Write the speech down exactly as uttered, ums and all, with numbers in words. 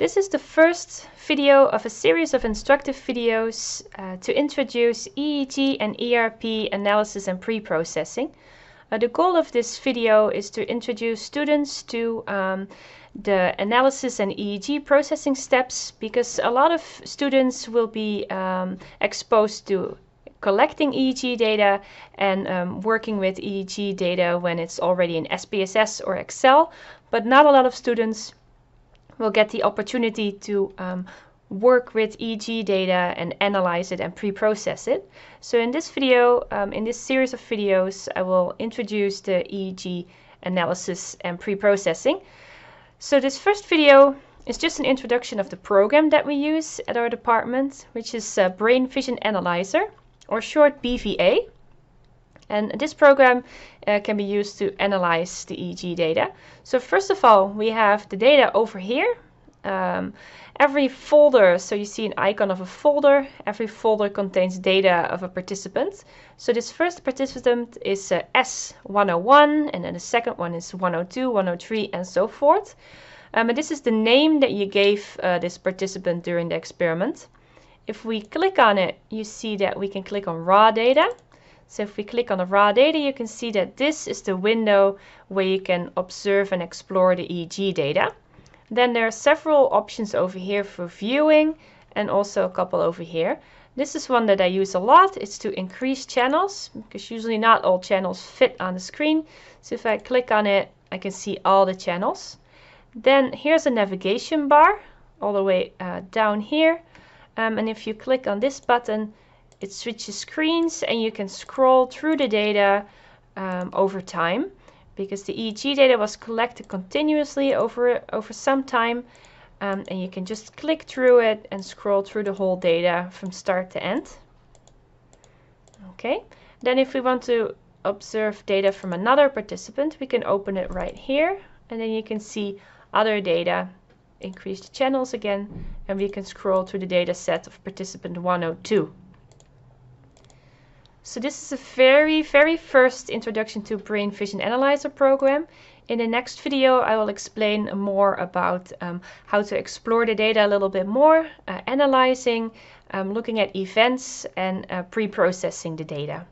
This is the first video of a series of instructive videos uh, to introduce E E G and E R P analysis and pre-processing. Uh, the goal of this video is to introduce students to um, the analysis and E E G processing steps, because a lot of students will be um, exposed to collecting E E G data and um, working with E E G data when it's already in S P S S or Excel, but not a lot of students will get the opportunity to um, work with E E G data and analyze it and pre-process it. So in this video, um, in this series of videos, I will introduce the E E G analysis and pre-processing. So this first video is just an introduction of the program that we use at our department, which is uh, Brain Vision Analyzer, or short B V A. And this program uh, can be used to analyze the E E G data. So first of all, we have the data over here. Um, every folder, so you see an icon of a folder, every folder contains data of a participant. So this first participant is uh, S one oh one, and then the second one is one oh two, one oh three, and so forth. Um, and this is the name that you gave uh, this participant during the experiment. If we click on it, you see that we can click on raw data. So if we click on the raw data, you can see that this is the window where you can observe and explore the E E G data. Then there are several options over here for viewing, and also a couple over here. This is one that I use a lot. It's to increase channels, because usually not all channels fit on the screen. So if I click on it, I can see all the channels. Then here's a navigation bar all the way uh, down here. Um, and if you click on this button, it switches screens and you can scroll through the data um, over time, because the E E G data was collected continuously over, over some time, um, and you can just click through it and scroll through the whole data from start to end. Okay, then if we want to observe data from another participant, we can open it right here, and then you can see other data, increase the channels again, and we can scroll through the data set of participant one oh two. So this is a very, very first introduction to Brain Vision Analyzer program. In the next video, I will explain more about um, how to explore the data a little bit more, uh, analyzing, um, looking at events, and uh, pre-processing the data.